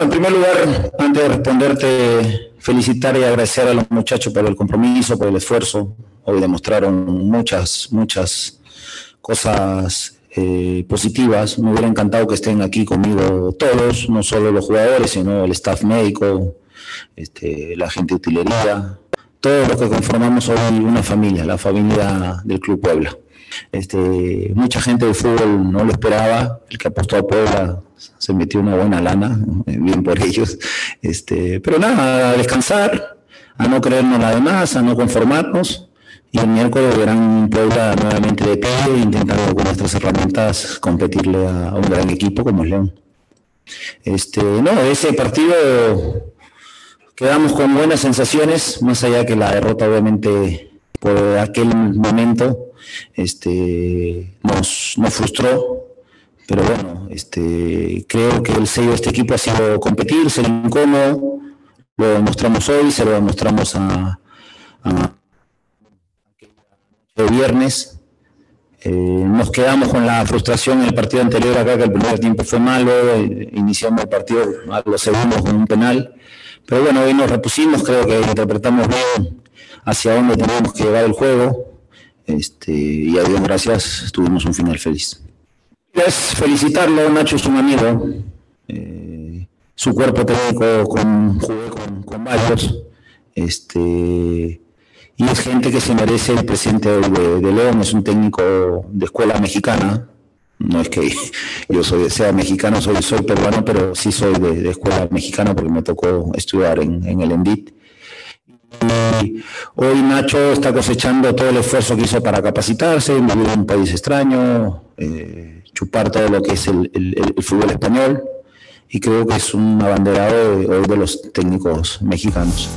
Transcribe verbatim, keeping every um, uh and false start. En primer lugar, antes de responderte, felicitar y agradecer a los muchachos por el compromiso, por el esfuerzo. Hoy demostraron muchas, muchas cosas eh, positivas. Me hubiera encantado que estén aquí conmigo todos, no solo los jugadores, sino el staff médico, este, la gente de utilería, todos los que conformamos hoy una familia, la familia del Club Puebla. Este, mucha gente del fútbol no lo esperaba, el que apostó a Puebla se metió una buena lana, bien por ellos, este, pero nada, a descansar, a no creernos nada más, a no conformarnos, y el miércoles verán Puebla nuevamente de pie, intentando con nuestras herramientas competirle a un gran equipo como es León. Este, no, ese partido quedamos con buenas sensaciones, más allá que la derrota obviamente por aquel momento este, nos, nos frustró, pero bueno, este, creo que el sello de este equipo ha sido competir, ser incómodo, lo demostramos hoy, se lo demostramos a, a el viernes, eh, nos quedamos con la frustración en el partido anterior acá, que el primer tiempo fue malo, eh, iniciamos el partido a los segundos con un penal, pero bueno, hoy nos repusimos, creo que interpretamos bien hacia dónde teníamos que llevar el juego, este, y a Dios gracias, tuvimos un final feliz. Es felicitarlo, Nacho es un amigo, eh, su cuerpo técnico con, jugué con, con varios, este, y es gente que se merece el presente de, de León, es un técnico de escuela mexicana, no es que yo soy, sea mexicano, soy, soy peruano, pero sí soy de, de escuela mexicana porque me tocó estudiar en, en el ENDIT. Y hoy Nacho está cosechando todo el esfuerzo que hizo para capacitarse, vivir en un país extraño, eh, chupar todo lo que es el, el, el fútbol español, y creo que es un abanderado de, de los técnicos mexicanos.